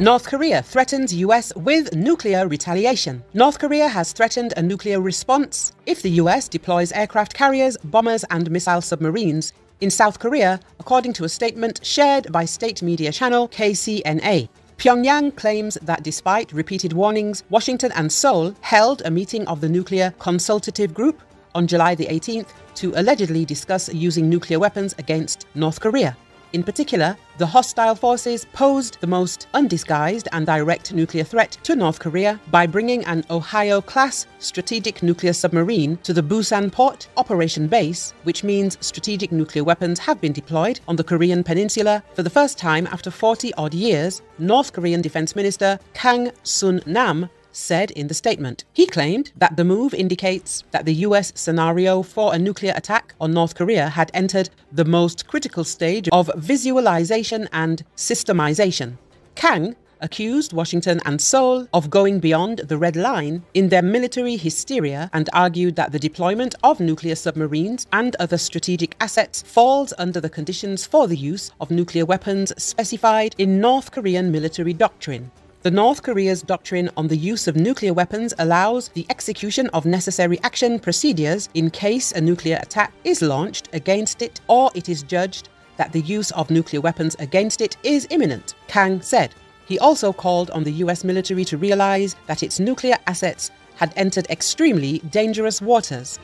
North Korea threatens US with nuclear retaliation. North Korea has threatened a nuclear response if the US deploys aircraft carriers, bombers and missile submarines in South Korea, according to a statement shared by state media channel KCNA. Pyongyang claims that despite repeated warnings, Washington and Seoul held a meeting of the Nuclear Consultative Group on July the 18th to allegedly discuss using nuclear weapons against North Korea. In particular, the hostile forces posed the most undisguised and direct nuclear threat to North Korea by bringing an Ohio-class strategic nuclear submarine to the Busan Port Operation Base, which means strategic nuclear weapons have been deployed on the Korean peninsula for the first time after 40-odd years, North Korean Defense Minister Kang Sun-nam said in the statement. He claimed that the move indicates that the US scenario for a nuclear attack on North Korea had entered the most critical stage of visualization and systemization. Kang accused Washington and Seoul of going beyond the red line in their military hysteria and argued that the deployment of nuclear submarines and other strategic assets falls under the conditions for the use of nuclear weapons specified in North Korean military doctrine. The North Korea's doctrine on the use of nuclear weapons allows the execution of necessary action procedures in case a nuclear attack is launched against it or it is judged that the use of nuclear weapons against it is imminent, Kang said. He also called on the US military to realize that its nuclear assets had entered extremely dangerous waters.